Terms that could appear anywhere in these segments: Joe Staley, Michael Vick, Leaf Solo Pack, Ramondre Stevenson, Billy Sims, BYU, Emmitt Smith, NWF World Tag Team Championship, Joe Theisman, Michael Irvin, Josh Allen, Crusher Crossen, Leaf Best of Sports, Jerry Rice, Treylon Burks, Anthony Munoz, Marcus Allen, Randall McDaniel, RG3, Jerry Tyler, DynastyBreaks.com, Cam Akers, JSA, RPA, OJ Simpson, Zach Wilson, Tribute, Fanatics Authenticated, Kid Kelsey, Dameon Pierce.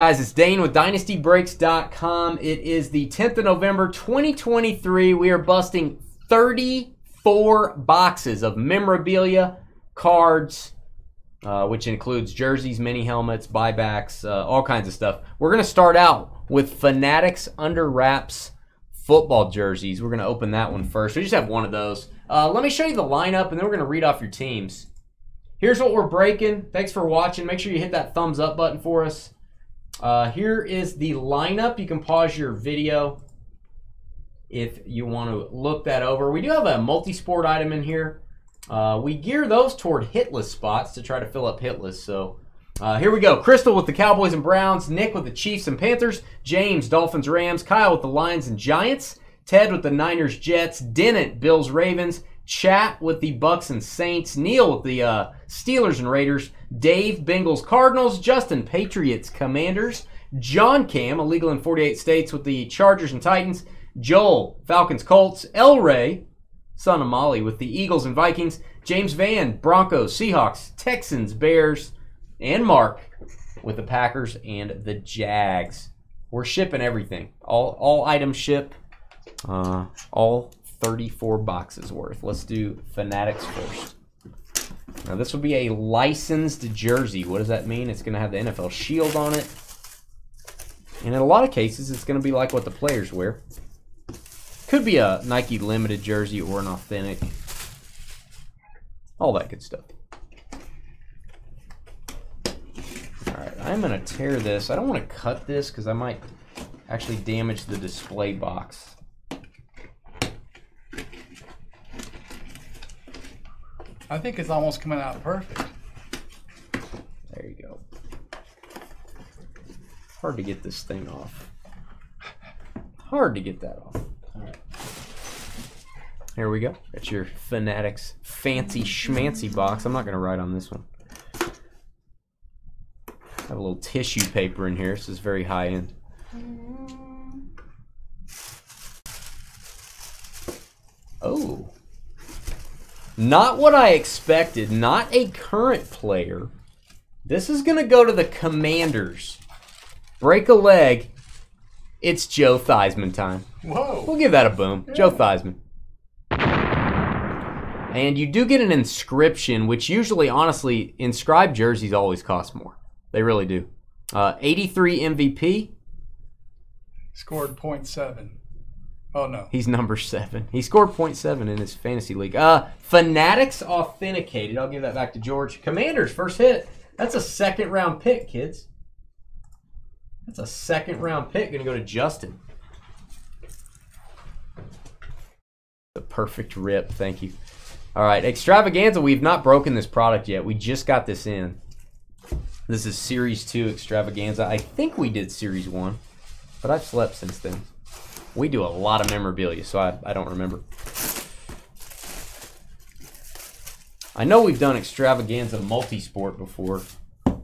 Guys, it's Dane with DynastyBreaks.com. It is the 10th of November, 2023. We are busting 34 boxes of memorabilia, cards, which includes jerseys, mini helmets, buybacks, all kinds of stuff. We're going to start out with Fanatics Under Wraps football jerseys. We're going to open that one first. We just have one of those. Let me show you the lineup, and then we're going to read off your teams. Here's what we're breaking. Thanks for watching. Make sure you hit that thumbs up button for us. Here is the lineup. You can pause your video if you want to look that over. We do have a multi-sport item in here. We gear those toward hitless spots to try to fill up hitless. So here we go. Crystal with the Cowboys and Browns. Nick with the Chiefs and Panthers. James, Dolphins, Rams. Kyle with the Lions and Giants. Ted with the Niners, Jets. Dennett, Bills, Ravens. Chat with the Bucks and Saints. Neil with the Steelers and Raiders. Dave, Bengals, Cardinals. Justin, Patriots, Commanders. John Cam, illegal in 48 states, with the Chargers and Titans. Joel, Falcons, Colts. El Ray, son of Molly, with the Eagles and Vikings. James Van, Broncos, Seahawks, Texans, Bears, and Mark with the Packers and the Jags. We're shipping everything. All items ship. All 34 boxes worth. Let's do Fanatics first. Now this will be a licensed jersey. What does that mean? It's going to have the NFL shield on it. And in a lot of cases, it's going to be like what the players wear. Could be a Nike limited jersey or an authentic. All that good stuff. Alright, I'm going to tear this. I don't want to cut this because I might actually damage the display box. I think it's almost coming out perfect. There you go. Hard to get this thing off. Hard to get that off. All right. Here we go. That's your Fanatics fancy schmancy box. I'm not going to write on this one. I have a little tissue paper in here. This is very high end. Oh. Not what I expected. Not a current player. This is going to go to the Commanders. Break a leg. It's Joe Theisman time. Whoa. We'll give that a boom. Yeah. Joe Theisman. And you do get an inscription, which usually, honestly, inscribed jerseys always cost more. They really do. 83 MVP. Scored 0.7. Oh, no. He's number 7. He scored 0.7 in his fantasy league. Fanatics Authenticated. I'll give that back to George. Commanders, first hit. That's a second-round pick, kids. That's a second-round pick. Going to go to Justin. The perfect rip. Thank you. All right, Extravaganza. We've not broken this product yet. We just got this in. This is Series 2 Extravaganza. I think we did Series 1, but I've slept since then. We do a lot of memorabilia, so I don't remember. I know we've done Extravaganza multi-sport before. All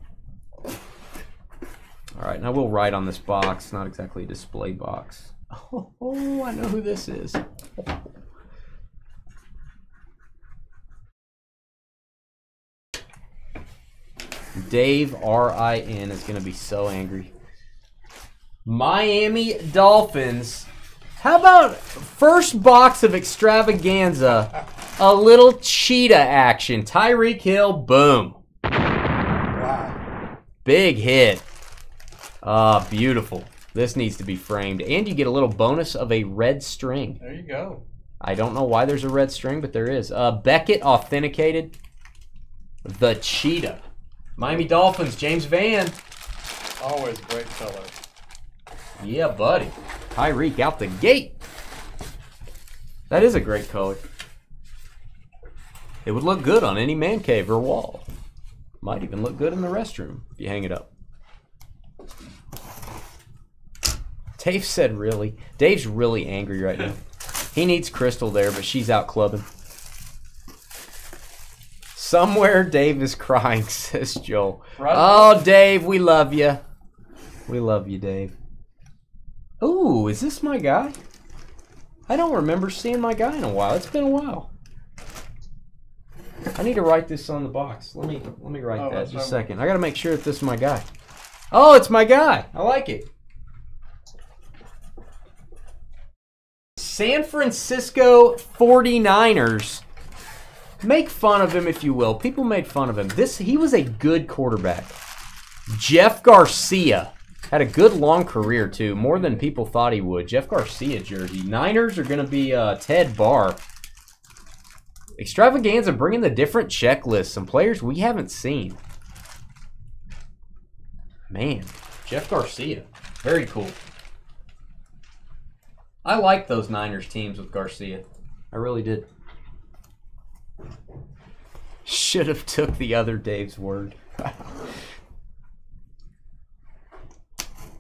right, now we'll write on this box, not exactly a display box. Oh, I know who this is. Dave R.I.N. is going to be so angry. Miami Dolphins. How about first box of Extravaganza, a little cheetah action. Tyreek Hill, boom. Wow. Big hit. Ah, beautiful. This needs to be framed. And you get a little bonus of a red string. There you go. I don't know why there's a red string, but there is. Beckett Authenticated. The cheetah. Miami Dolphins, James Van. Always great fellow. Yeah, buddy. Tyreek out the gate. That is a great color. It would look good on any man cave or wall. Might even look good in the restroom if you hang it up. Dave said really. Dave's really angry right now. He needs Crystal there, but she's out clubbing. Somewhere Dave is crying, says Joel. Right. Oh, Dave, we love you. We love you, Dave. Ooh, is this my guy? I don't remember seeing my guy in a while. It's been a while. I need to write this on the box. Let me write that in a second. I got to make sure that this is my guy. Oh, it's my guy. I like it. San Francisco 49ers. Make fun of him, if you will. People made fun of him. He was a good quarterback. Jeff Garcia. Had a good long career, too. More than people thought he would. Jeff Garcia jersey. Niners are going to be Ted Barr. Extravaganza bringing the different checklists. Some players we haven't seen. Man, Jeff Garcia. Very cool. I like those Niners teams with Garcia. I really did. Should have took the other Dave's word.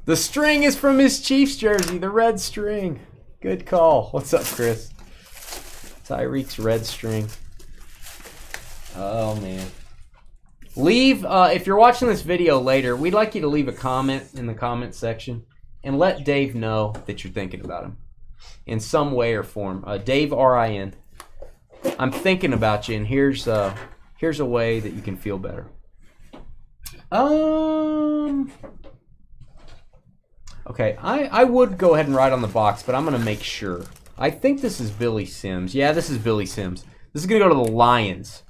The string is from his Chiefs jersey, the red string. Good call. What's up, Chris? Tyreek's red string. Oh, man. Leave, if you're watching this video later, we'd like you to leave a comment in the comment section and let Dave know that you're thinking about him in some way or form. Dave R-I-N. I'm thinking about you, and here's a way that you can feel better. Okay, I would go ahead and write on the box, but I'm going to make sure. I think this is Billy Sims. Yeah, this is Billy Sims. This is going to go to the Lions.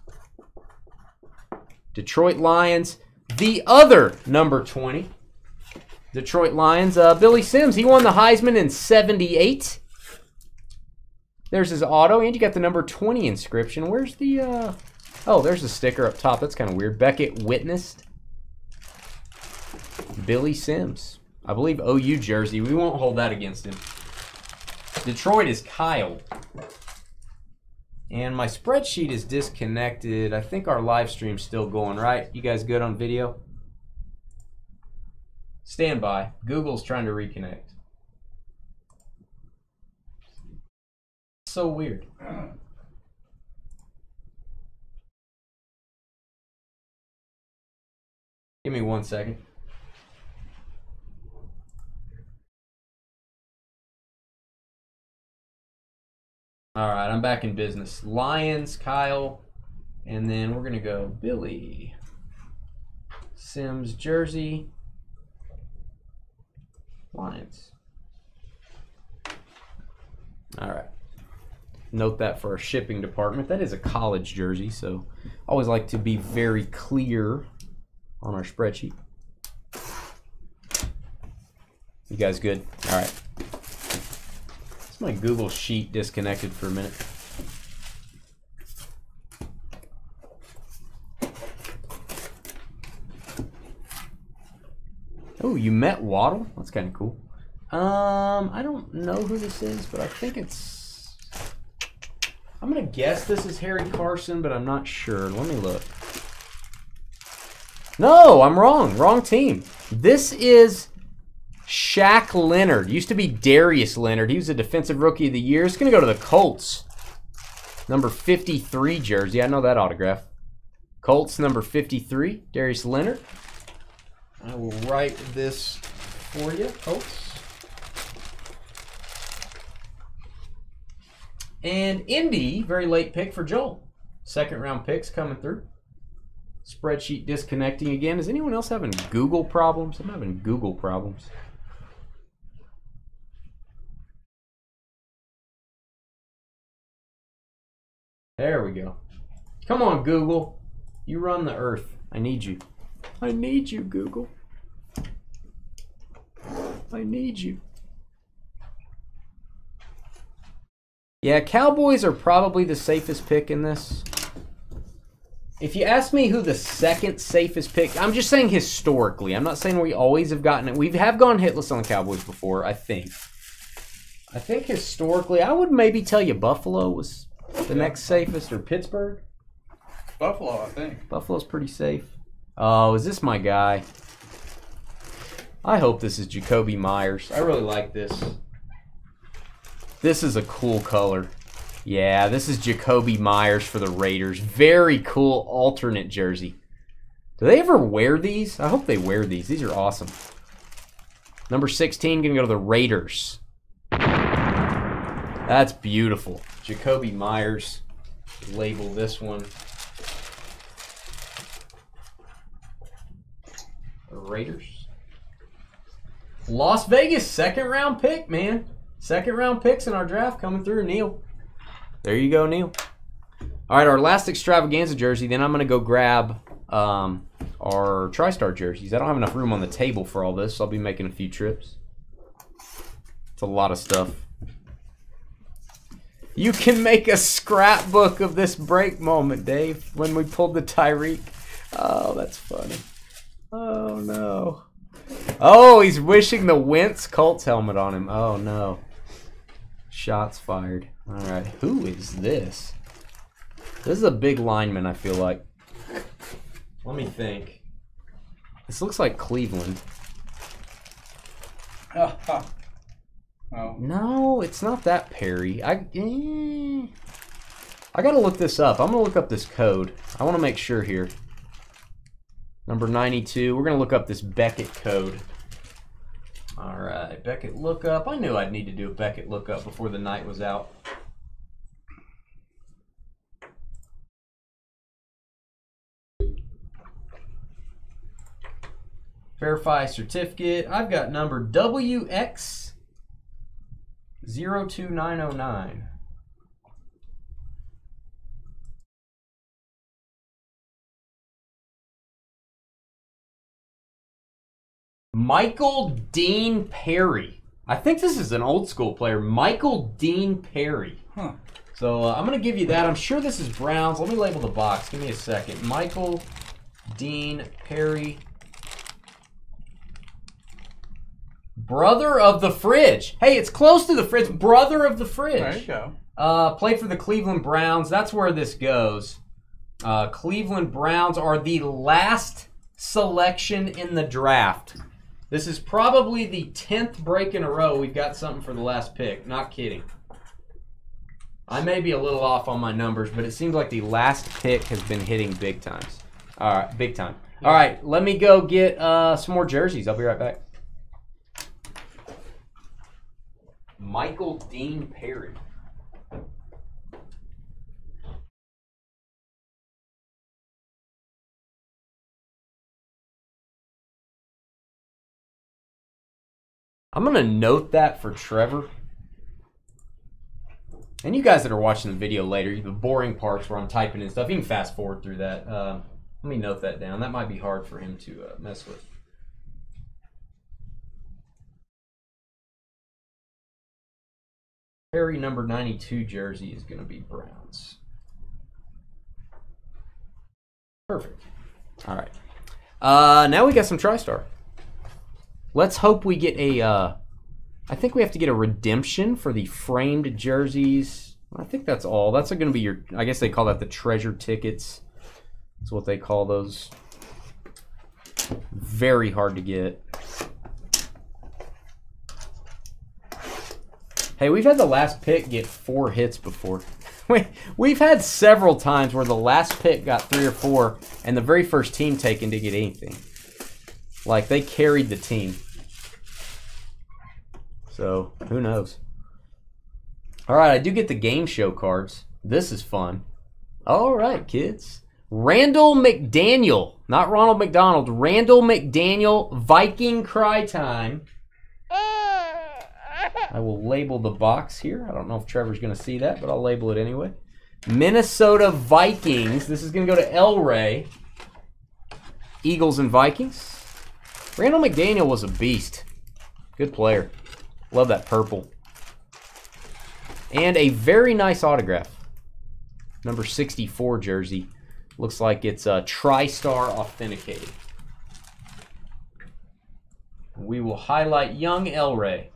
Detroit Lions. The other number 20. Detroit Lions. Billy Sims, he won the Heisman in '78. There's his auto, and you got the number 20 inscription. Where's the... Oh, there's the sticker up top. That's kind of weird. Beckett witnessed. Billy Sims. I believe OU jersey. We won't hold that against him. Detroit is Kyle. And my spreadsheet is disconnected. I think our live stream's still going, right? You guys good on video? Stand by. Google's trying to reconnect. So weird. Give me 1 second. All right, I'm back in business. Lions, Kyle, and then we're going to go Billy Sims jersey, Lions. All right. Note that for our shipping department. That is a college jersey, so I always like to be very clear on our spreadsheet. You guys good? All right. My Google Sheet disconnected for a minute. Oh, you met Waddle? That's kind of cool. I don't know who this is, but I think it's... I'm going to guess this is Harry Carson, but I'm not sure. Let me look. No, I'm wrong. Wrong team. This is... Shaq Leonard. Used to be Darius Leonard. He was a defensive rookie of the year. It's going to go to the Colts. Number 53 jersey. I know that autograph. Colts, number 53. Darius Leonard. I will write this for you, Colts. And Indy, very late pick for Joel. Second round picks coming through. Spreadsheet disconnecting again. Is anyone else having Google problems? I'm having Google problems. There we go. Come on, Google. You run the earth. I need you. I need you, Google. I need you. Yeah, Cowboys are probably the safest pick in this. If you ask me who the second safest pick, I'm just saying historically. I'm not saying we always have gotten it. We have gone hitless on the Cowboys before, I think. I think historically, I would maybe tell you Buffalo was... The next safest, or Pittsburgh? Buffalo, I think. Buffalo's pretty safe. Oh, is this my guy? I hope this is Jakobi Meyers. I really like this. This is a cool color. Yeah, this is Jakobi Meyers for the Raiders. Very cool alternate jersey. Do they ever wear these? I hope they wear these. These are awesome. Number 16, going to go to the Raiders. That's beautiful. Jakobi Meyers, label this one. Raiders. Las Vegas, second round pick, man. Second round picks in our draft coming through, Neil. There you go, Neil. All right, our last extravaganza jersey. Then I'm going to go grab our TriStar jerseys. I don't have enough room on the table for all this, so I'll be making a few trips. It's a lot of stuff. You can make a scrapbook of this break moment, Dave, when we pulled the Tyreek. Oh, that's funny. Oh, no. Oh, he's wishing the Wentz Colts helmet on him. Oh, no. Shots fired. All right, who is this? This is a big lineman, I feel like. Let me think. This looks like Cleveland. Oh. No, it's not that Perry. I gotta look this up. I'm gonna look up this code. I want to make sure here. Number 92. We're gonna look up this Beckett code. All right, Beckett lookup. I knew I'd need to do a Beckett lookup before the night was out. Verify certificate. I've got number WX. 02909. Michael Dean Perry. I think this is an old school player. Michael Dean Perry. Huh. So I'm going to give you that. I'm sure this is Browns. Let me label the box. Give me a second. Michael Dean Perry. Brother of the Fridge. Hey, it's close to the Fridge. Brother of the Fridge. There you go. Played for the Cleveland Browns. That's where this goes. Cleveland Browns are the last selection in the draft. This is probably the 10th break in a row we've got something for the last pick. Not kidding. I may be a little off on my numbers, but it seems like the last pick has been hitting big times. All right, big time. All right, let me go get some more jerseys. I'll be right back. Michael Dean Perry. I'm going to note that for Trevor. And you guys that are watching the video later, the boring parts where I'm typing and stuff, you can fast forward through that. Let me note that down. That might be hard for him to mess with. Perry number 92 jersey is going to be Browns. Perfect. All right. Now we got some TriStar. Let's hope we get a. I think we have to get a redemption for the framed jerseys. I think that's all. That's going to be your. I guess they call that the treasure tickets. That's what they call those. Very hard to get. Hey, we've had the last pick get 4 hits before. We've had several times where the last pick got 3 or 4 and the very first team taken didn't get anything. Like, they carried the team. So, who knows? All right, I do get the game show cards. This is fun. All right, kids. Randall McDaniel. Not Ronald McDonald. Randall McDaniel, Viking Cry Time. I will label the box here. I don't know if Trevor's going to see that, but I'll label it anyway. Minnesota Vikings. This is going to go to El Rey. Eagles and Vikings. Randall McDaniel was a beast. Good player. Love that purple. And a very nice autograph. Number 64 jersey. Looks like it's TriStar Authenticated. We will highlight young El Rey.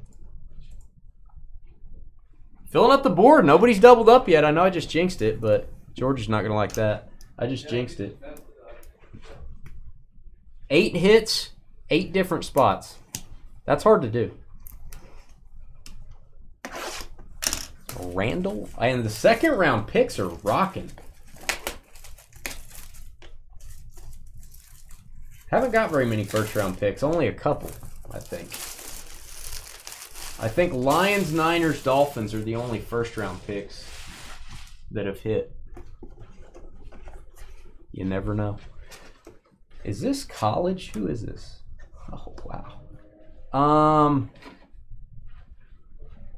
Filling up the board. Nobody's doubled up yet. I know I just jinxed it, but George is not going to like that. I just jinxed it. 8 hits, 8 different spots. That's hard to do. Randall. And the second round picks are rocking. Haven't got very many first round picks. Only a couple, I think. I think Lions, Niners, Dolphins are the only first-round picks that have hit. You never know. Is this college? Who is this? Oh, wow.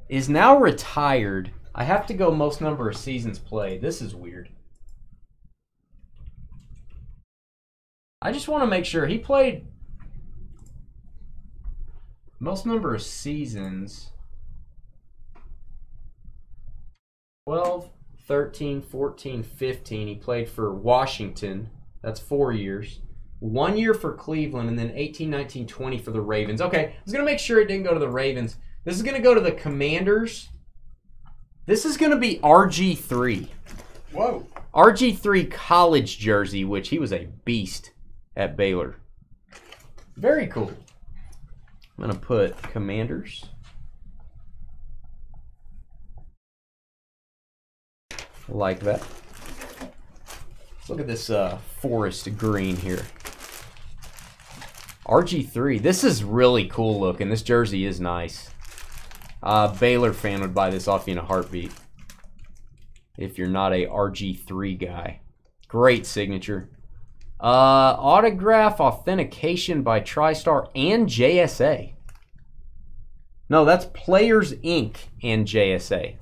Is now retired. I have to go most number of seasons played. This is weird. I just want to make sure he played most number of seasons. 12, 13, 14, 15. He played for Washington. That's 4 years. 1 year for Cleveland, and then 18, 19, 20 for the Ravens. Okay, I was going to make sure it didn't go to the Ravens. This is going to go to the Commanders. This is going to be RG3. Whoa. RG3 college jersey, which he was a beast at Baylor. Very cool. I'm going to put Commanders. Like that. Let's look at this forest green here. RG3. This is really cool looking. This jersey is nice. Baylor fan would buy this off you in a heartbeat if you're not a RG3 guy. Great signature. Autograph authentication by TriStar and JSA. No, that's Players Inc. and JSA.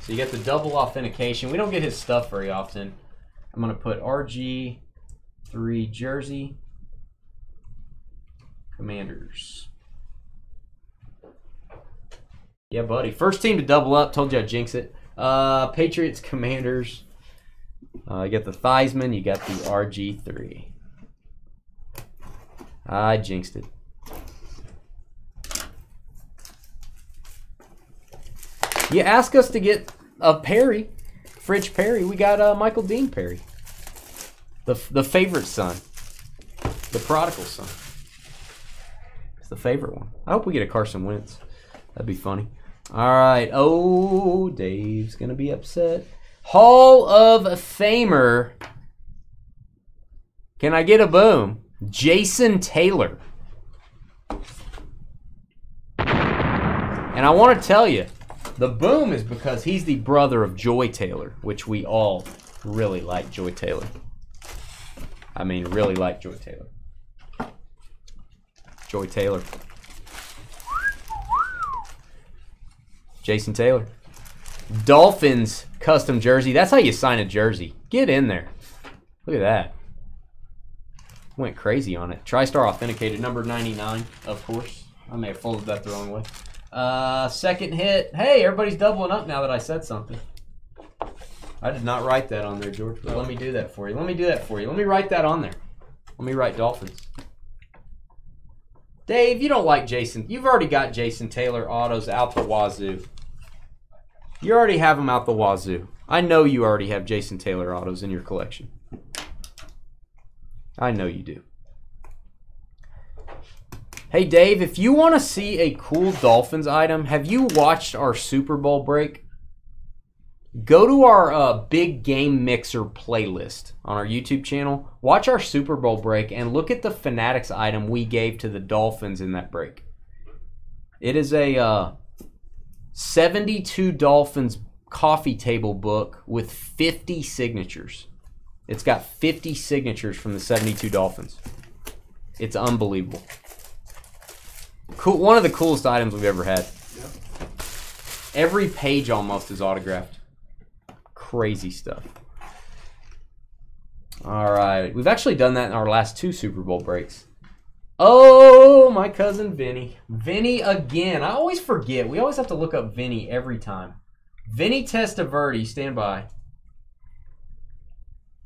So you get the double authentication. We don't get his stuff very often. I'm going to put RG3 jersey. Commanders. Yeah, buddy. First team to double up. Told you I'd jinx it. Patriots, Commanders. You got the Theisman. You got the RG3. I jinxed it. You asked us to get a Perry, French Perry. We got Michael Dean Perry, the favorite son, the prodigal son. It's the favorite one. I hope we get a Carson Wentz. That'd be funny. All right. Oh, Dave's going to be upset. Hall of Famer. Can I get a boom? Jason Taylor. And I want to tell you, the boom is because he's the brother of Joy Taylor, which we all really like Joy Taylor. I mean, really like Joy Taylor. Joy Taylor. Jason Taylor. Dolphins custom jersey. That's how you sign a jersey. Get in there. Look at that. Went crazy on it. TriStar Authenticated, number 99, of course. I may have folded that the wrong way. Second hit. Hey, everybody's doubling up now that I said something. I did not write that on there, George, but let me do that for you. Let me do that for you. Let me write that on there. Let me write Dolphins. Dave, you don't like Jason. You've already got Jason Taylor autos out the wazoo. You already have them out the wazoo. I know you already have Jason Taylor autos in your collection. I know you do. Hey, Dave, if you want to see a cool Dolphins item, have you watched our Super Bowl break? Go to our Big Game Mixer playlist on our YouTube channel. Watch our Super Bowl break and look at the Fanatics item we gave to the Dolphins in that break. It is a 72 Dolphins coffee table book with 50 signatures. It's got 50 signatures from the 72 Dolphins. It's unbelievable. Cool, one of the coolest items we've ever had. Yep. Every page almost is autographed. Crazy stuff. All right. We've actually done that in our last two Super Bowl breaks. Oh, my cousin Vinny. Vinny again. I always forget. We always have to look up Vinny every time. Vinny Testaverde, stand by.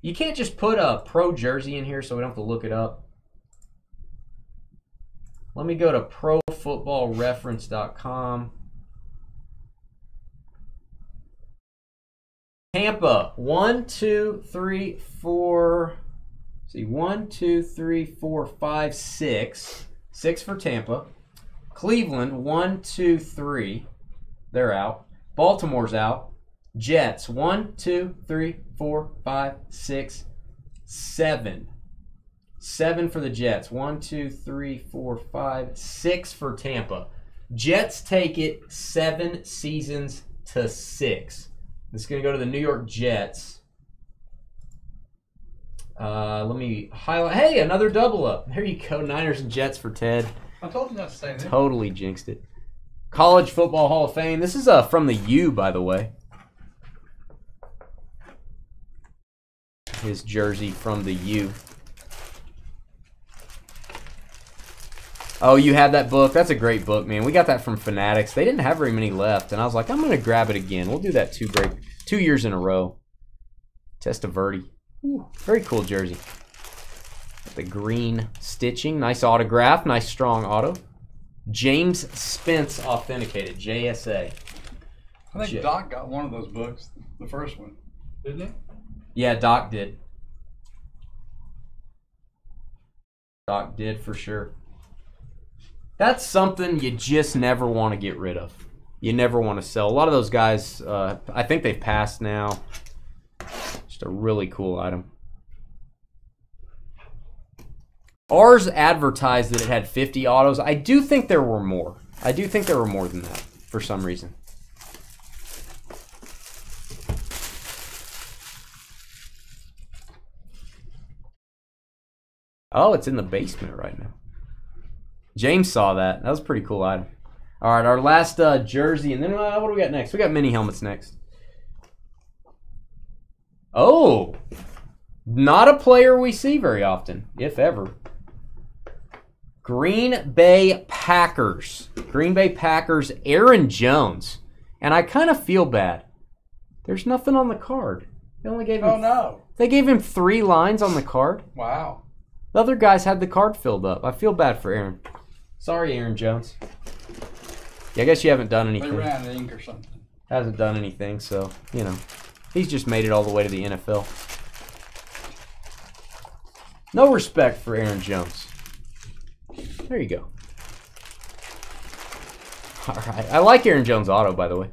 You can't just put a pro jersey in here so we don't have to look it up. Let me go to profootballreference.com. Tampa, 1, 2, 3, 4. See, 1, 2, 3, 4, 5, 6. 6 for Tampa. Cleveland, 1, 2, 3. They're out. Baltimore's out. Jets, 1, 2, 3, 4, 5, 6, 7. 7 for the Jets. 1, 2, 3, 4, 5, 6 for Tampa. Jets take it 7 seasons to 6. It's going to go to the New York Jets. Let me highlight. Hey, another double up. There you go. Niners and Jets for Ted. I told you not to say that. Totally jinxed it. College Football Hall of Fame. This is from the U, by the way. His jersey from the U. Oh, you had that book. That's a great book, man. We got that from Fanatics. They didn't have very many left, and I was like, I'm going to grab it again. We'll do that two years in a row. Testaverde. Ooh, very cool jersey. The green stitching. Nice autograph. Nice strong auto. James Spence Authenticated, JSA. I think Doc got one of those books, the first one, didn't he? Yeah, Doc did. Doc did for sure. That's something you just never want to get rid of. You never want to sell. A lot of those guys, I think they've passed now. Just a really cool item. Ours advertised that it had 50 autos. I do think there were more. I do think there were more than that for some reason. Oh, it's in the basement right now. James saw that. That was a pretty cool item. All right, our last jersey, and then what do we got next? We got mini helmets next. Oh, not a player we see very often, if ever. Green Bay Packers. Green Bay Packers, Aaron Jones. And I kind of feel bad. There's nothing on the card. They only gave him, oh, no. They gave him 3 lines on the card. Wow. The other guys had the card filled up. I feel bad for Aaron. Sorry, Aaron Jones. Yeah, I guess you haven't done anything. They ran out of ink or something. Hasn't done anything, so, you know. He's just made it all the way to the NFL. No respect for Aaron Jones. There you go. All right. I like Aaron Jones' auto, by the way.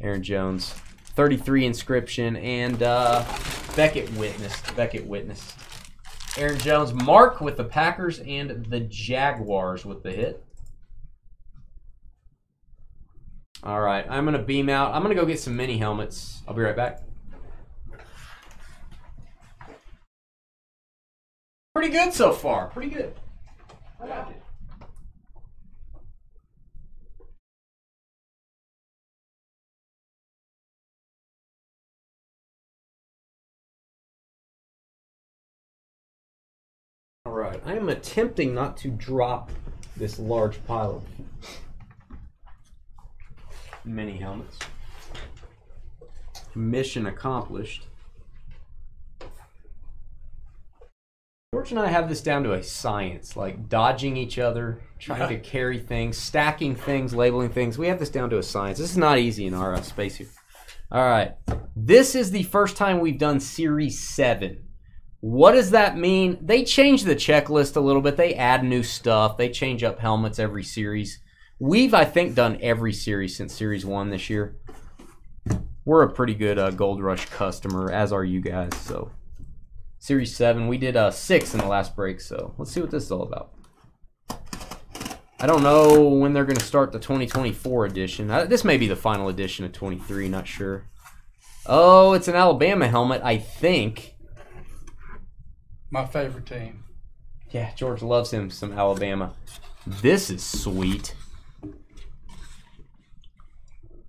Aaron Jones. 33 inscription and Beckett witnessed. Beckett witnessed. Aaron Jones, Mark with the Packers and the Jaguars with the hit. All right, I'm going to beam out. I'm going to go get some mini helmets. I'll be right back. Pretty good so far. Pretty good. I like it. All right, I am attempting not to drop this large pile of mini helmets. Mission accomplished. George and I have this down to a science, like dodging each other, trying to carry things, stacking things, labeling things. We have this down to a science. This is not easy in our space here. All right, this is the first time we've done Series 7. What does that mean? They change the checklist a little bit. They add new stuff. They change up helmets every series. We've, I think, done every series since Series 1 this year. We're a pretty good Gold Rush customer, as are you guys. So, Series 7, we did 6 in the last break, so let's see what this is all about. I don't know when they're going to start the 2024 edition. This may be the final edition of 23, not sure. Oh, it's an Alabama helmet, I think. My favorite team. Yeah, George loves him some Alabama. This is sweet.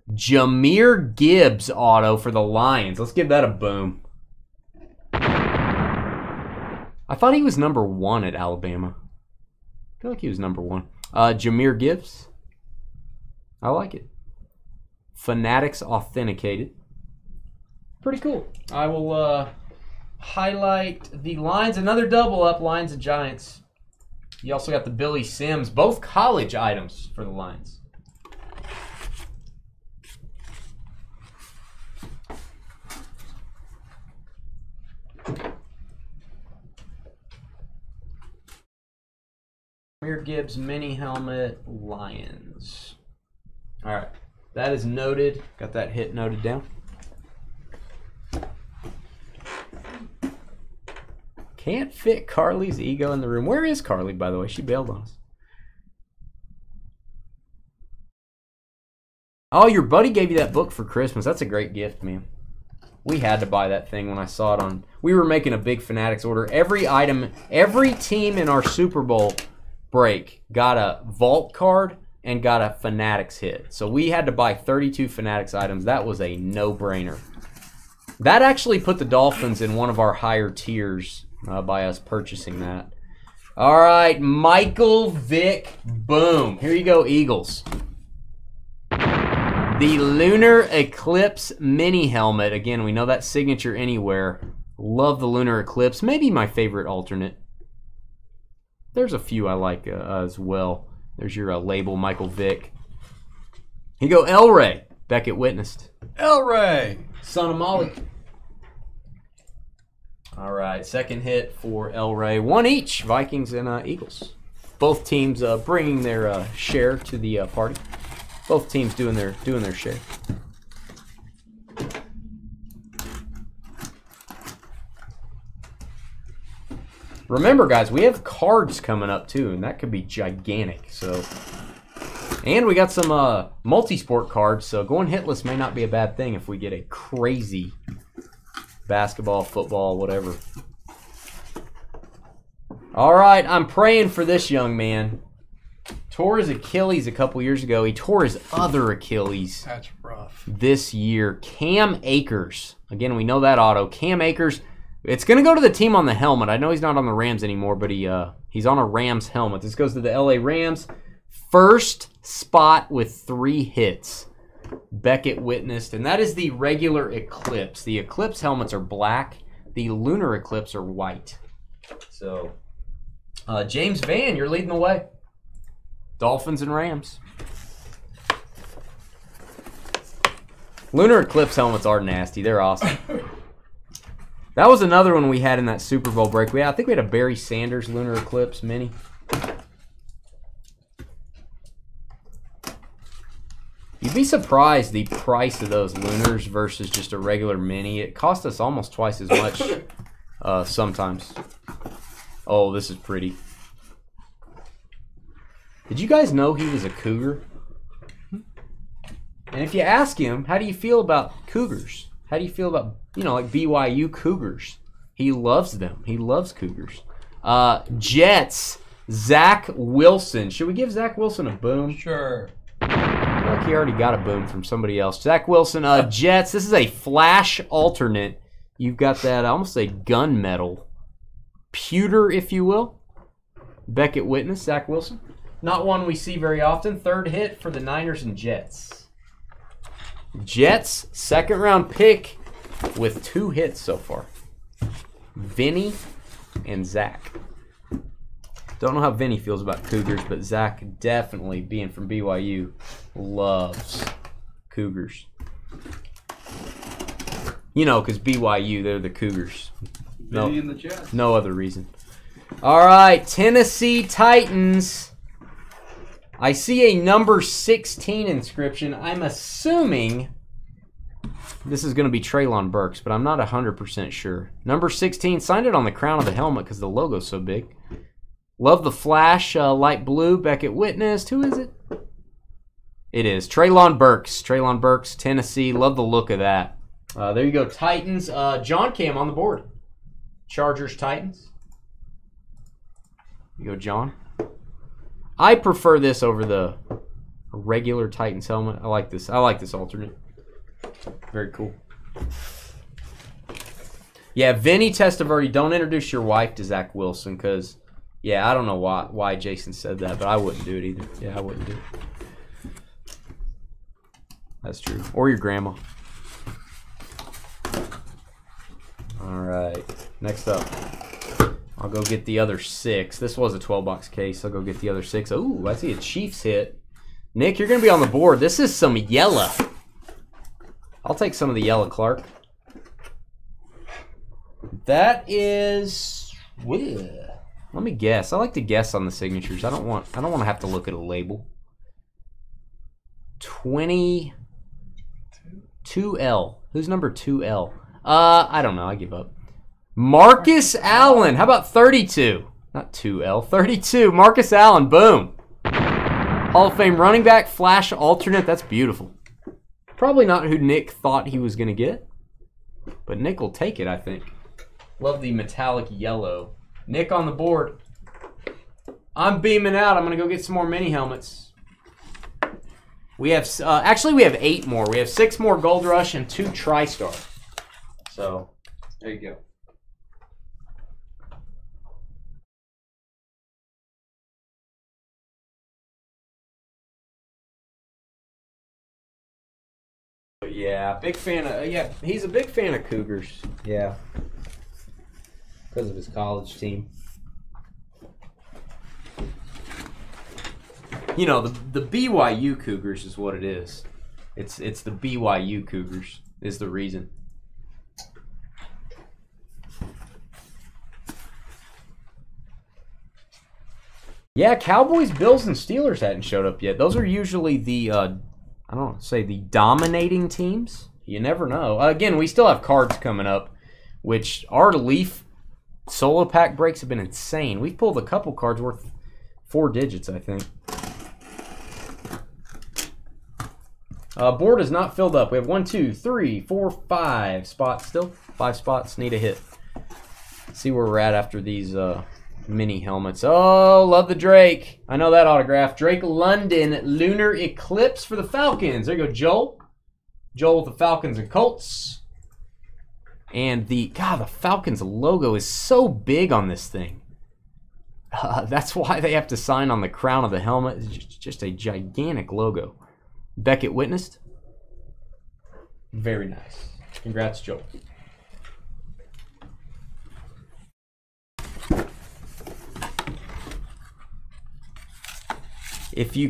Jahmyr Gibbs auto for the Lions. Let's give that a boom. I thought he was #1 at Alabama. I feel like he was #1. Jahmyr Gibbs. I like it. Fanatics Authenticated. Pretty cool. I will... highlight the Lions, another double up, Lions and Giants. You also got the Billy Sims, both college items for the Lions. Jahmyr Gibbs mini helmet, Lions. All right, that is noted. Got that hit noted down. Can't fit Carly's ego in the room. Where is Carly, by the way? She bailed on us. Oh, your buddy gave you that book for Christmas. That's a great gift, man. We had to buy that thing when I saw it on. We were making a big Fanatics order. Every item, every team in our Super Bowl break, got a vault card and got a Fanatics hit. So we had to buy 32 Fanatics items. That was a no-brainer. That actually put the Dolphins in one of our higher tiers by us purchasing that. All right, Michael Vick, boom. Here you go, Eagles. The Lunar Eclipse mini helmet. Again, we know that signature anywhere. Love the Lunar Eclipse. Maybe my favorite alternate. There's a few I like as well. There's your label, Michael Vick. Here you go, El Ray. Beckett witnessed. El Ray, son of Molly. All right, second hit for El Ray. One each, Vikings and Eagles. Both teams bringing their share to the party. Both teams doing their share. Remember, guys, we have cards coming up, too, and that could be gigantic. So, and we got some multi-sport cards, so going hitless may not be a bad thing if we get a crazy basketball, football, whatever. All right, I'm praying for this young man. Tore his Achilles a couple years ago. He tore his other Achilles. That's rough. This year. Cam Akers. Again, we know that auto. Cam Akers. It's going to go to the team on the helmet. I know he's not on the Rams anymore, but he's on a Rams helmet. This goes to the LA Rams. First spot with 3 hits. Beckett witnessed, and that is the regular Eclipse. The Eclipse helmets are black. The Lunar Eclipse are white. So, James Vann, you're leading the way. Dolphins and Rams. Lunar Eclipse helmets are nasty. They're awesome. That was another one we had in that Super Bowl break. I think we had a Barry Sanders Lunar Eclipse mini. You'd be surprised the price of those Lunars versus just a regular mini. It cost us almost twice as much sometimes. Oh, this is pretty. Did you guys know he was a cougar? And if you ask him, how do you feel about cougars? How do you feel about, you know, like BYU Cougars? He loves them. He loves Cougars. Jets, Zach Wilson. Should we give Zach Wilson a boom? Sure. I feel like he already got a boom from somebody else. Zach Wilson, Jets. This is a flash alternate. You've got that, I almost say gunmetal. Pewter, if you will. Beckett witness, Zach Wilson. Not one we see very often. Third hit for the Niners and Jets. Jets, second round pick with 2 hits so far. Vinny and Zach. Don't know how Vinny feels about Cougars, but Zach definitely, being from BYU, loves Cougars. You know, because BYU, they're the Cougars. No, Vinny and the Jets. No other reason. All right, Tennessee Titans. I see a number 16 inscription. I'm assuming this is going to be Treylon Burks, but I'm not 100% sure. Number 16, signed it on the crown of the helmet because the logo's so big. Love the flash, light blue. Beckett witnessed. Who is it? It is Treylon Burks. Treylon Burks, Tennessee. Love the look of that. There you go, Titans. John Cam on the board. Chargers, Titans. You go, John. I prefer this over the regular Titans helmet. I like this. I like this alternate. Very cool. Yeah, Vinny Testaverde, don't introduce your wife to Zach Wilson because, yeah, I don't know why Jason said that, but I wouldn't do it either. Yeah, I wouldn't do it. That's true. Or your grandma. All right. Next up. I'll go get the other 6. This was a 12-box case. I'll go get the other 6. Ooh, I see a Chiefs hit. Nick, you're going to be on the board. This is some yellow. I'll take some of the yellow, Clark. That is... Let me guess. I like to guess on the signatures. I don't want to have to look at a label. 22L. Who's number 2L? I don't know. I give up. Marcus Allen. How about 32? Not 2L. 32. Marcus Allen. Boom. Hall of Fame running back. Flash alternate. That's beautiful. Probably not who Nick thought he was going to get. But Nick will take it, I think. Love the metallic yellow. Nick on the board. I'm beaming out. I'm going to go get some more mini helmets. We have, actually, we have 8 more. We have 6 more Gold Rush and 2 TriStar. So, there you go. But yeah, big fan of, yeah, he's a big fan of Cougars. Yeah. Because of his college team. You know, the BYU Cougars is what it is. It's the BYU Cougars is the reason. Yeah, Cowboys, Bills, and Steelers hadn't showed up yet. Those are usually the, I don't want to say the dominating teams. You never know. Again, we still have cards coming up, which our Leaf Solo Pack breaks have been insane. We've pulled a couple cards worth 4 digits, I think. Board is not filled up. We have 5 spots still. 5 spots, need a hit. Let's see where we're at after these mini helmets. Oh, love the Drake. I know that autograph. Drake London, Lunar Eclipse for the Falcons. There you go, Joel. Joel with the Falcons and Colts. And the, God, the Falcons logo is so big on this thing. That's why they have to sign on the crown of the helmet. It's just a gigantic logo. Beckett witnessed. Very nice. Congrats, Joe. If you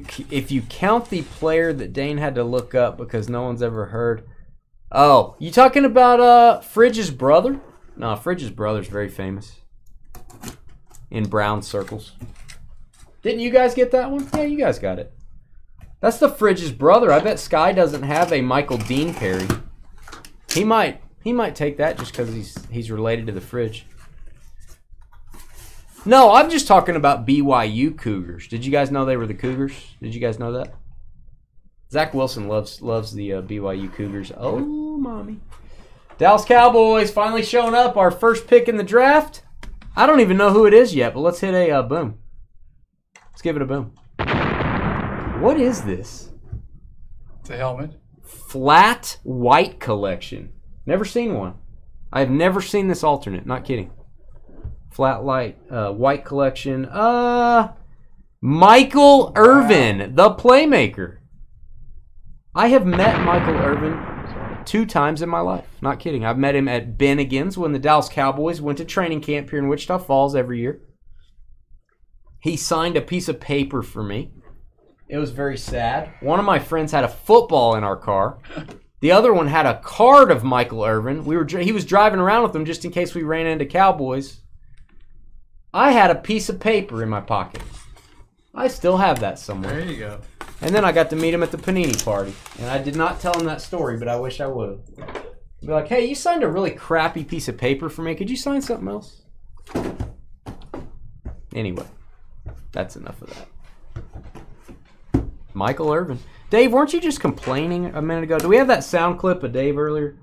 count the player that Dane had to look up because no one's ever heard. Oh, you talking about Fridge's brother? No, Fridge's brother's very famous in brown circles. Didn't you guys get that one? Yeah, you guys got it. That's the Fridge's brother. I bet Sky doesn't have a Michael Dean Perry. He might take that just because he's related to the Fridge. No, I'm just talking about BYU Cougars. Did you guys know they were the Cougars? Did you guys know that? Zach Wilson loves the BYU Cougars. Oh, mommy. Dallas Cowboys finally showing up. Our first pick in the draft. I don't even know who it is yet, but let's hit a boom. Let's give it a boom. What is this? It's a helmet. Flat white collection. Never seen one. I've never seen this alternate. Not kidding. Flat light white collection. Michael Irvin, the playmaker. I have met Michael Irvin 2 times in my life. Not kidding. I've met him at Bennigan's when the Dallas Cowboys went to training camp here in Wichita Falls every year. He signed a piece of paper for me. It was very sad. One of my friends had a football in our car. The other one had a card of Michael Irvin. He was driving around with them just in case we ran into Cowboys. I had a piece of paper in my pocket. I still have that somewhere. There you go. And then I got to meet him at the panini party. And I did not tell him that story, but I wish I would have. Be like, hey, you signed a really crappy piece of paper for me. Could you sign something else? Anyway, that's enough of that. Michael Irvin. Dave, weren't you just complaining a minute ago? Do we have that sound clip of Dave earlier?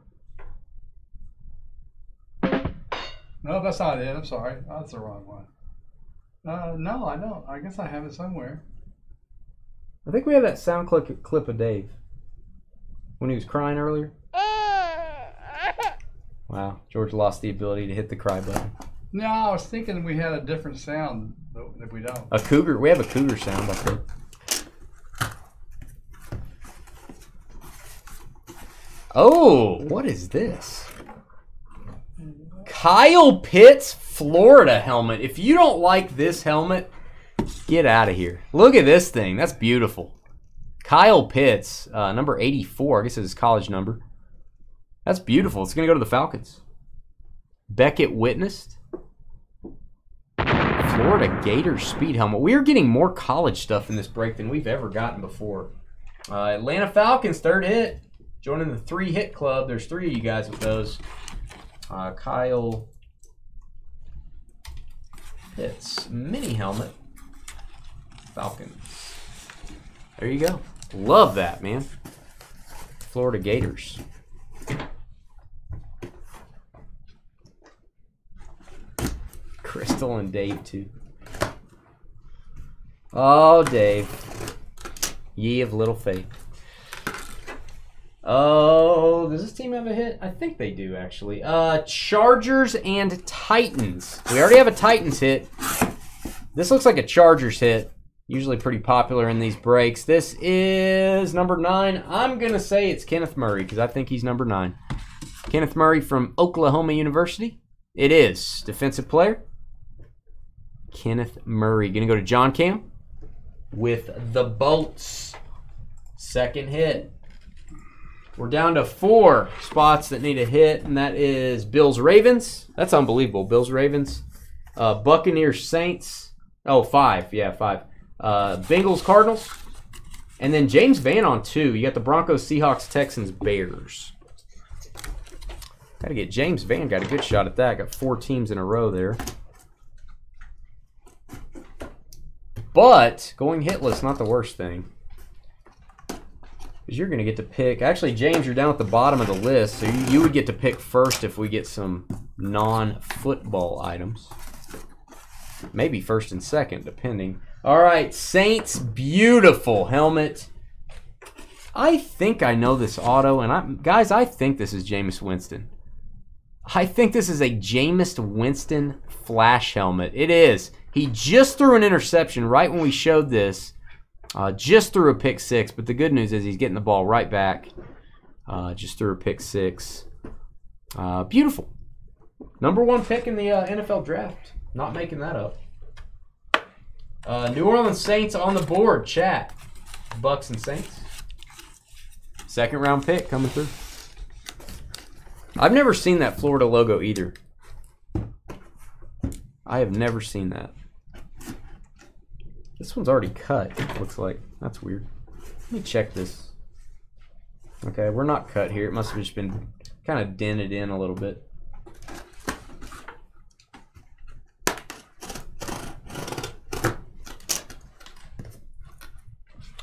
No, that's not it. I'm sorry. Oh, that's the wrong one. No, I don't. I guess I have it somewhere. I think we have that sound clip of Dave when he was crying earlier. Wow. George lost the ability to hit the cry button. No, I was thinking we had a different sound that we don't. A cougar. We have a cougar sound, I think. Oh, what is this? Kyle Pitts Florida helmet. If you don't like this helmet, get out of here. Look at this thing. That's beautiful. Kyle Pitts, number 84. I guess it's his college number. That's beautiful. It's going to go to the Falcons. Beckett witnessed. Florida Gators speed helmet. We are getting more college stuff in this break than we've ever gotten before. Atlanta Falcons, 3rd hit. Joining the 3-hit club. There's 3 of you guys with those. Kyle Pitts mini helmet. Falcons. There you go. Love that, man. Florida Gators. Crystal and Dave, too. Oh, Dave, ye of little faith. Oh, does this team have a hit? I think they do, actually. Chargers and Titans. We already have a Titans hit. This looks like a Chargers hit. Usually pretty popular in these breaks. This is number 9. I'm going to say it's Kenneth Murray because I think he's number 9. Kenneth Murray from Oklahoma University. It is. Defensive player. Kenneth Murray. Going to go to John Cam with the Bolts. Second hit. We're down to 4 spots that need a hit, and that is Bills Ravens. That's unbelievable. Bills Ravens. Buccaneers Saints. Oh, 5. Yeah, 5. Bengals Cardinals. And then James Vann on 2. You got the Broncos, Seahawks, Texans, Bears. Gotta get James Vann. Got a good shot at that. Got 4 teams in a row there. But going hitless, not the worst thing. You're going to get to pick. Actually, James, you're down at the bottom of the list, so you would get to pick first if we get some non-football items. Maybe first and second, depending. All right, Saints, beautiful helmet. I think I know this auto, and guys, I think this is Jameis Winston. I think this is a Jameis Winston flash helmet. It is. He just threw an interception right when we showed this. Just threw a pick six, but the good news is he's getting the ball right back. Just threw a pick six. Beautiful. Number 1 pick in the NFL draft. Not making that up. New Orleans Saints on the board. Chat. Bucks and Saints. Second round pick coming through. I've never seen that Florida logo either. I have never seen that. This one's already cut, looks like. That's weird. Let me check this. Okay, we're not cut here. It must have just been kind of dented in a little bit.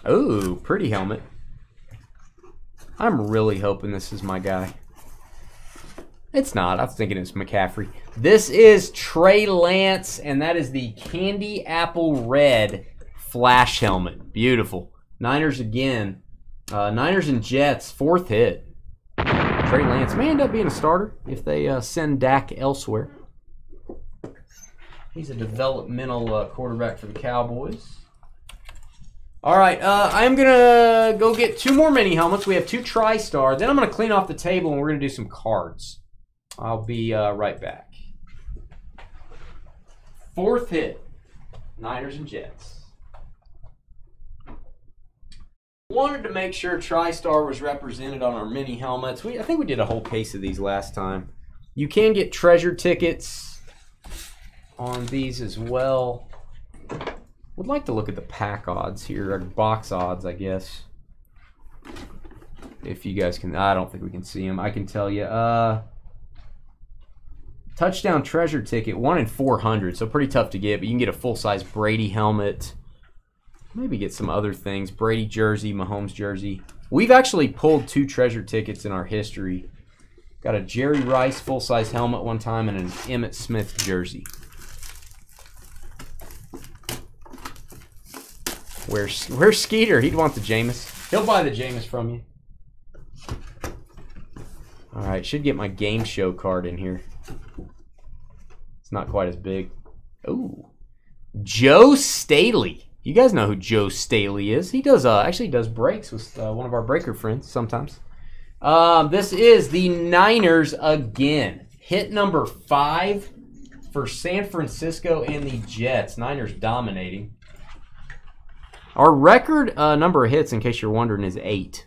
Ooh, pretty helmet. I'm really hoping this is my guy. It's not. I was thinking it's McCaffrey. This is Trey Lance, and that is the Candy Apple Red flash helmet. Beautiful. Niners again. Niners and Jets, 4th hit. Trey Lance may end up being a starter if they send Dak elsewhere. He's a developmental quarterback for the Cowboys. All right, I'm going to go get 2 more mini helmets. We have 2 TriStar. Then I'm going to clean off the table, and we're going to do some cards. I'll be right back. 4th hit, Niners and Jets. Wanted to make sure TriStar was represented on our mini helmets. I think we did a whole case of these last time. You can get treasure tickets on these as well. Would like to look at the pack odds here, or box odds, I guess. If you guys can, I don't think we can see them. I can tell you. Touchdown treasure ticket, 1 in 400, so pretty tough to get, but you can get a full-size Brady helmet. Maybe get some other things. Brady jersey, Mahomes jersey. We've actually pulled 2 treasure tickets in our history. Got a Jerry Rice full-size helmet one time and an Emmitt Smith jersey. Where's Skeeter? He'd want the Jameis. He'll buy the Jameis from you. All right, should get my game show card in here. It's not quite as big. Oh, Joe Staley. You guys know who Joe Staley is. He does actually does breaks with one of our breaker friends sometimes. This is the Niners again. Hit number 5 for San Francisco and the Jets. Niners dominating. Our record number of hits, in case you're wondering, is 8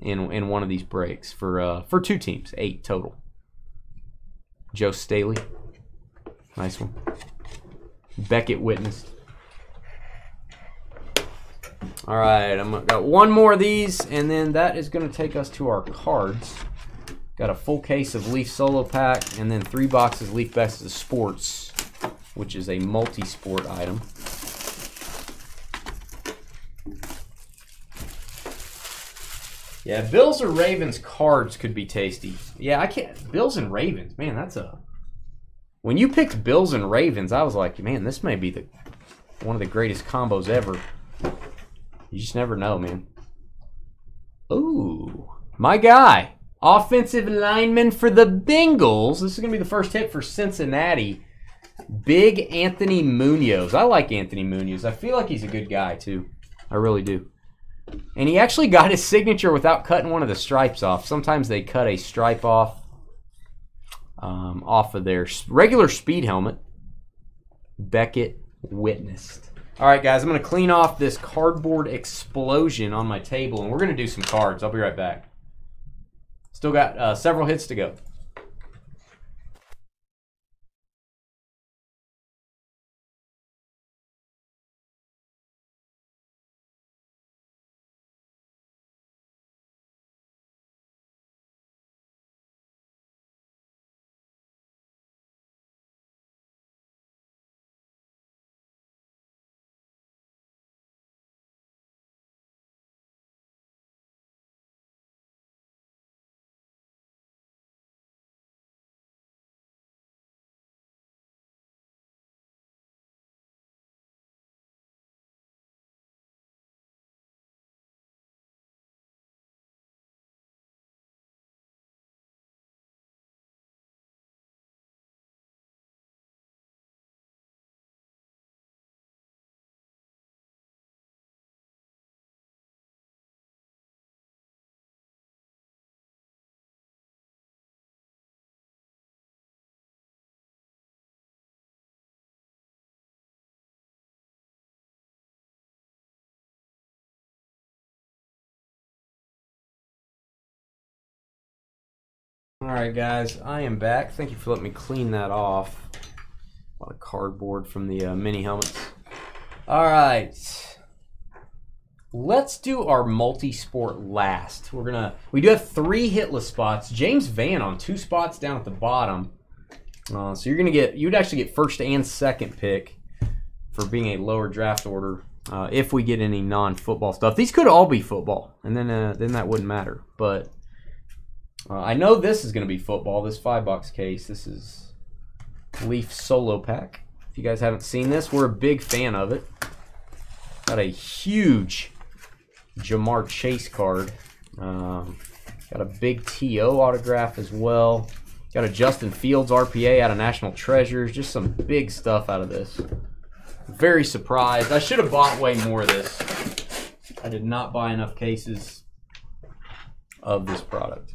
in one of these breaks for 2 teams. 8 total. Joe Staley. Nice one. Beckett witnessed. All right, I've got 1 more of these, and then that is going to take us to our cards. Got a full case of Leaf Solo Pack, and then 3 boxes Leaf Best of Sports, which is a multi-sport item. Yeah, Bills or Ravens cards could be tasty. Yeah, I can't. Bills and Ravens, man, that's a. When you picked Bills and Ravens, I was like, man, this may be the one of the greatest combos ever. You just never know, man. Ooh, my guy. Offensive lineman for the Bengals. This is going to be the first hit for Cincinnati. Big Anthony Munoz. I like Anthony Munoz. I feel like he's a good guy, too. I really do. And he actually got his signature without cutting one of the stripes off. Sometimes they cut a stripe off off of their regular speed helmet. Beckett witnessed. All right, guys, I'm going to clean off this cardboard explosion on my table, and we're going to do some cards. I'll be right back. Still got several hits to go. Alright guys, I am back. Thank you for letting me clean that off. A lot of cardboard from the mini helmets. Alright, let's do our multi-sport last. We do have three hitless spots. James Vann on two spots down at the bottom. So you'd actually get first and second pick for being a lower draft order if we get any non-football stuff. These could all be football, and then that wouldn't matter, but I know this is going to be football, this $5 case. This is Leaf Solo Pack. If you guys haven't seen this, we're a big fan of it. Got a huge Ja'Marr Chase card. Got a big T.O. autograph as well. Got a Justin Fields RPA out of National Treasures. Just some big stuff out of this. Very surprised. I should have bought way more of this. I did not buy enough cases of this product.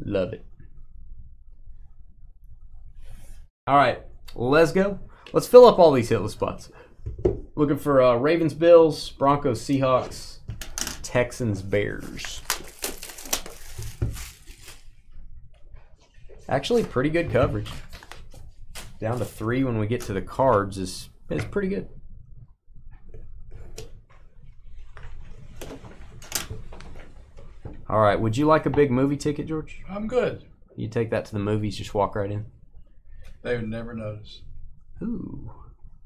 Love it. All right, let's go. Let's fill up all these hitless spots. Looking for Ravens, Bills, Broncos, Seahawks, Texans, Bears. Actually, pretty good coverage. Down to three when we get to the cards is pretty good. All right, would you like a big movie ticket, George? I'm good. You take that to the movies, just walk right in. They would never notice. Ooh.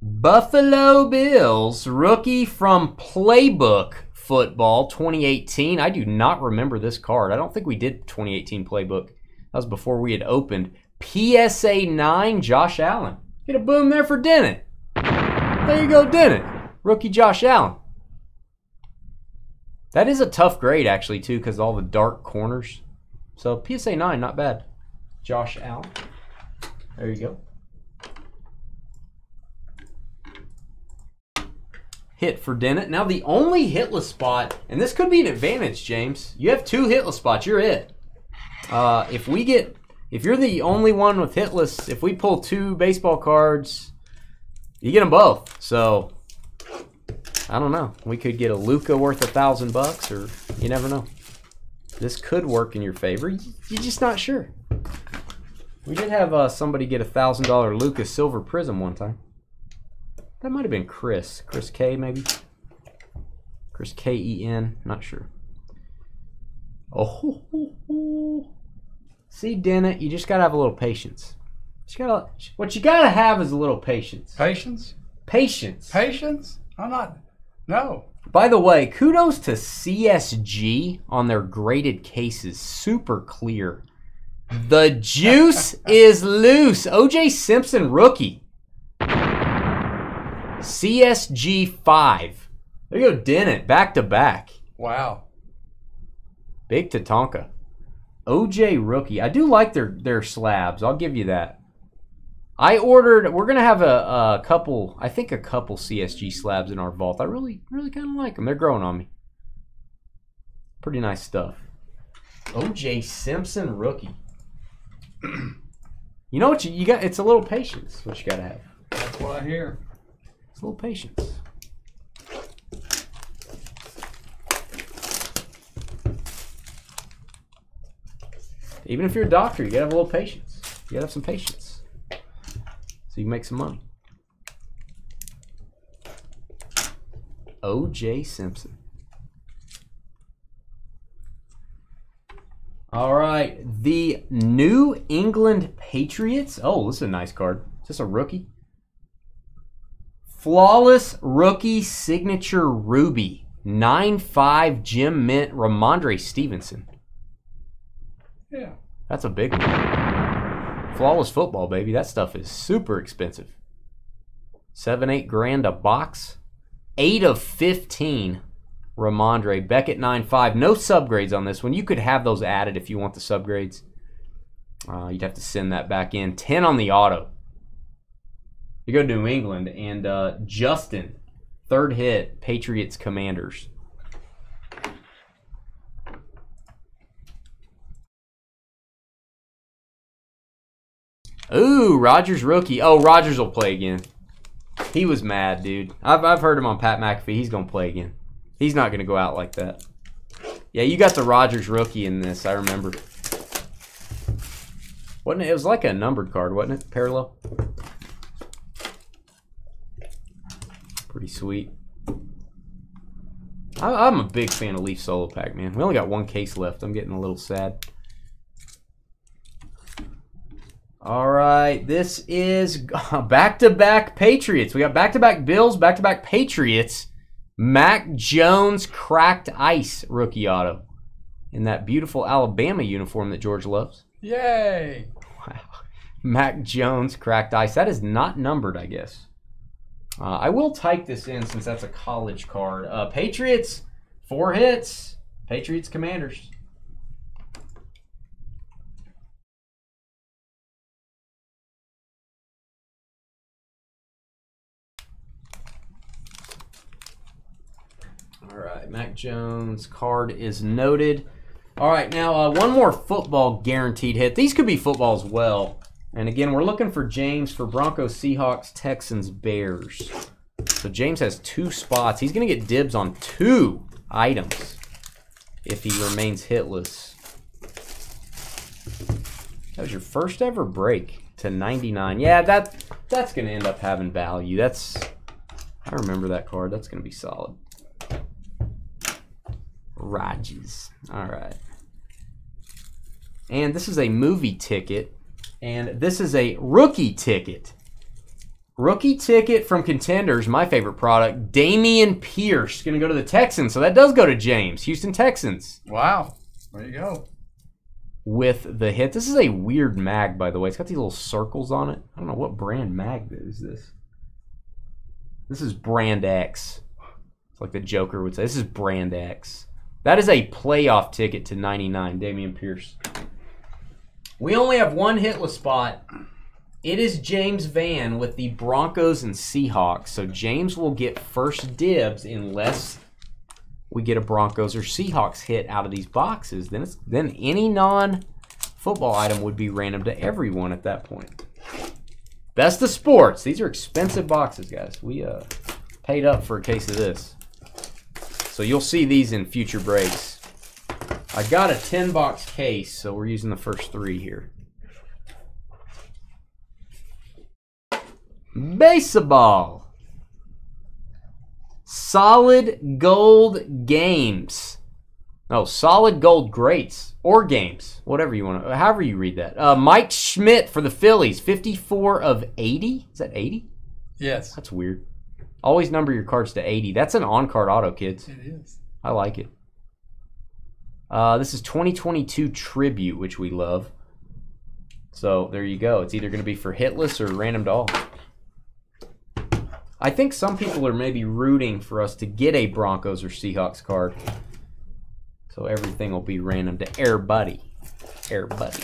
Buffalo Bills, rookie from Playbook Football 2018. I do not remember this card. I don't think we did 2018 Playbook. That was before we had opened. PSA 9, Josh Allen. Get a boom there for Dennett. There you go, Dennett. Rookie Josh Allen. That is a tough grade, actually, too, because all the dark corners. So, PSA 9, not bad. Josh Allen. There you go. Hit for Dennett. Now, the only hitless spot, and this could be an advantage, James. You have two hitless spots. You're it. If you're the only one with hitless, if we pull two baseball cards, you get them both. So... I don't know. We could get a Luka worth $1,000 bucks, or you never know. This could work in your favor. You're just not sure. We did have somebody get a $1,000 Luka Silver Prism one time. That might have been Chris. Chris K, maybe? Chris K-E-N. Not sure. Oh, ho, ho, ho. See, Dennett, you just got to have a little patience. What you got to have is a little patience. Patience? Patience. Patience? I'm not... No. By the way, kudos to CSG on their graded cases. Super clear. The juice is loose. OJ Simpson rookie. CSG 5. There you go, Dennett, back to back. Wow. Big Tatanka. OJ rookie. I do like their slabs. I'll give you that. I ordered, we're going to have a couple, I think a couple CSG slabs in our vault. I really kind of like them. They're growing on me. Pretty nice stuff. OJ Simpson rookie. You know what you got? It's a little patience, what you got to have. That's what I hear. It's a little patience. Even if you're a doctor, you got to have a little patience. You got to have some patience so you can make some money. O.J. Simpson. All right, the New England Patriots. Oh, this is a nice card. Is this a rookie? Flawless rookie signature ruby. 9.5 Jim Mint Ramondre Stevenson. Yeah. That's a big one. Flawless football, baby. That stuff is super expensive. 7-8 grand a box. 8 of 15. Ramondre. Beckett 9.5. No subgrades on this one. You could have those added if you want the subgrades. You'd have to send that back in. 10 on the auto. You go to New England and Justin, third hit, Patriots Commanders. Ooh, Rodgers rookie. Oh, Rodgers will play again. He was mad, dude. I've heard him on Pat McAfee. He's going to play again. He's not going to go out like that. Yeah, you got the Rodgers rookie in this, I remember. Wasn't it? It was like a numbered card, wasn't it? Parallel. Pretty sweet. I'm a big fan of Leaf Solo Pack, man. We only got one case left. I'm getting a little sad. All right, this is back-to-back Patriots. We got back-to-back Bills, back-to-back Patriots. Mac Jones cracked ice rookie auto in that beautiful Alabama uniform that George loves. Yay! Wow. Mac Jones cracked ice. That is not numbered, I guess. I will type this in since that's a college card. Patriots, 4 hits. Patriots Commanders. All right, Mac Jones card is noted. All right, now one more football guaranteed hit. These could be football as well. And again, we're looking for James for Broncos, Seahawks, Texans, Bears. So James has 2 spots. He's going to get dibs on 2 items if he remains hitless. That was your first ever break to 99. Yeah, that's going to end up having value. I remember that card. That's going to be solid. Rodgers. All right. And this is a movie ticket. And this is a rookie ticket. Rookie ticket from Contenders, my favorite product. Dameon Pierce. Going to go to the Texans. So that does go to James. Houston Texans. Wow. There you go. With the hit. This is a weird mag, by the way. It's got these little circles on it. I don't know what brand mag is this. This is Brand X. It's like the Joker would say. This is Brand X. That is a playoff ticket to 99, Dameon Pierce. We only have 1 hitless spot. It is James Vann with the Broncos and Seahawks. So James will get first dibs unless we get a Broncos or Seahawks hit out of these boxes. Then any non-football item would be random to everyone at that point. Best of sports. These are expensive boxes, guys. We paid up for a case of this. So you'll see these in future breaks. I got a 10-box case, so we're using the first 3 here. Baseball. Solid gold games. No, solid gold greats or games. Whatever you want to, however you read that. Mike Schmidt for the Phillies, 54 of 80. Is that 80? Yes. That's weird. Always number your cards to 80. That's an on-card auto, kids. It is. I like it. This is 2022 Tribute, which we love. So there you go. It's either going to be for hitless or random to all. I think some people are maybe rooting for us to get a Broncos or Seahawks card. So everything will be random to everybody. Everybody.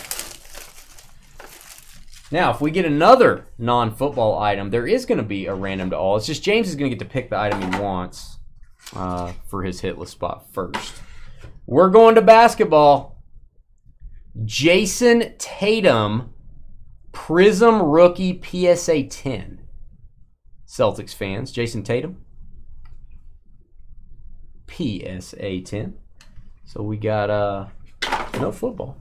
Now, if we get another non-football item, there is going to be a random to all. It's just James is going to get to pick the item he wants for his hitless spot first. We're going to basketball. Jason Tatum, Prism Rookie PSA 10. Celtics fans, Jason Tatum, PSA 10. So we got no football.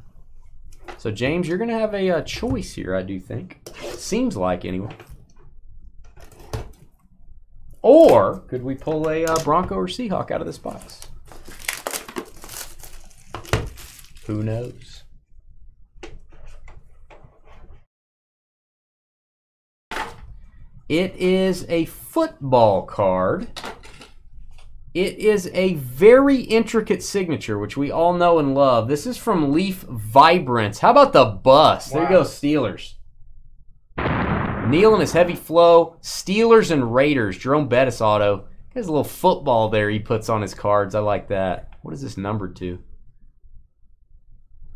So James, you're gonna have a choice here, I do think. Seems like anyway. Or could we pull a Bronco or Seahawk out of this box? Who knows? It is a football card. It is a very intricate signature, which we all know and love. This is from Leaf Vibrance. How about the bus? Wow. There you go, Steelers. Neal and his heavy flow. Steelers and Raiders. Jerome Bettis auto. He has a little football there he puts on his cards. I like that. What is this numbered to?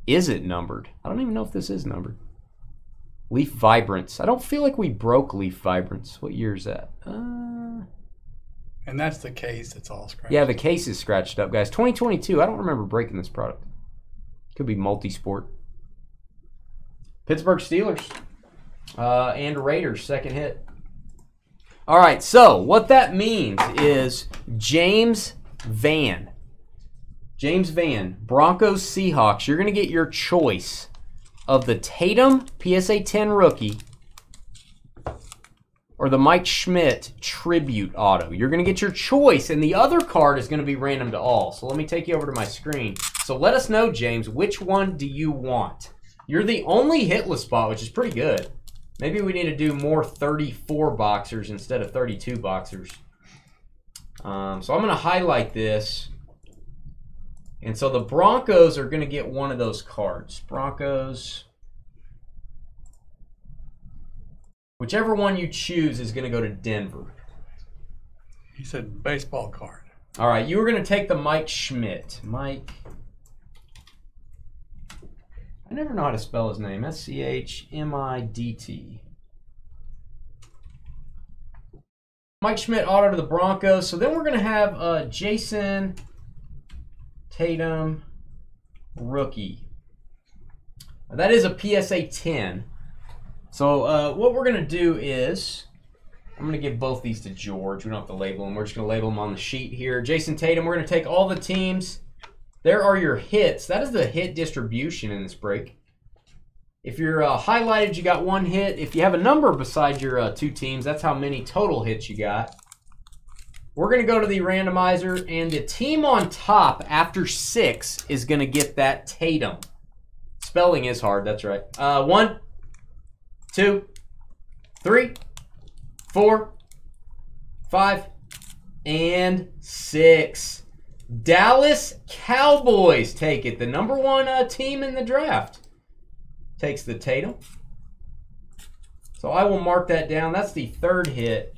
Is it numbered? I don't even know if this is numbered. Leaf Vibrance. I don't feel like we broke Leaf Vibrance. What year is that? And that's the case that's all scratched. Yeah, the case is scratched up, guys. 2022, I don't remember breaking this product. Could be multi-sport. Pittsburgh Steelers and Raiders, second hit. All right, so what that means is James Van. James Van, Broncos, Seahawks. You're going to get your choice of the Tatum PSA 10 rookie or the Mike Schmidt tribute auto. You're gonna get your choice, and the other card is gonna be random to all. So let me take you over to my screen. So let us know, James, which one do you want? You're the only hitless spot, which is pretty good. Maybe we need to do more 34 boxers instead of 32 boxers. So I'm gonna highlight this. And so the Broncos are gonna get one of those cards. Broncos. Whichever one you choose is going to go to Denver. He said baseball card. All right, you were going to take the Mike Schmidt. Mike. I never know how to spell his name. S-C-H-M-I-D-T. Mike Schmidt auto to the Broncos. So then we're going to have Jason Tatum rookie. Now that is a PSA 10. So what we're going to do is, I'm going to give both these to George. We don't have to label them. We're just going to label them on the sheet here. Jason Tatum, we're going to take all the teams. There are your hits. That is the hit distribution in this break. If you're highlighted, you got one hit. If you have a number beside your two teams, that's how many total hits you got. We're going to go to the randomizer, and the team on top after 6 is going to get that Tatum. Spelling is hard, that's right. 1, 2, 3, 4, 5, and 6. Dallas Cowboys take it. The number one team in the draft takes the Tatum. So I will mark that down. That's the third hit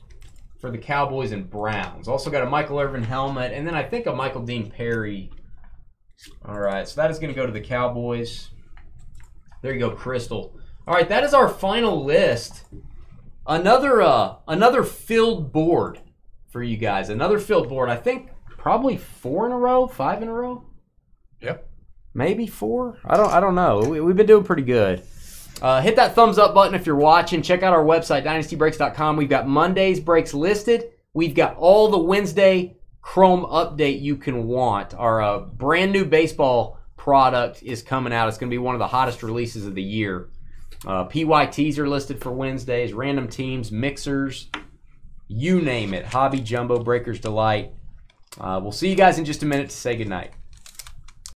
for the Cowboys and Browns. Also got a Michael Irvin helmet, and then I think a Michael Dean Perry. All right, so that is going to go to the Cowboys. There you go, Crystal. All right, that is our final list. Another filled board for you guys. Another filled board. I think probably 4 in a row, 5 in a row. Yep. Maybe 4. I don't know. We've been doing pretty good. Hit that thumbs up button if you're watching. Check out our website, DynastyBreaks.com. We've got Monday's breaks listed. We've got all the Wednesday Chrome update you can want. Our brand new baseball product is coming out. It's going to be one of the hottest releases of the year. PYTs are listed for Wednesdays, random teams, mixers, you name it. Hobby Jumbo, Breaker's Delight. We'll see you guys in just a minute to say goodnight.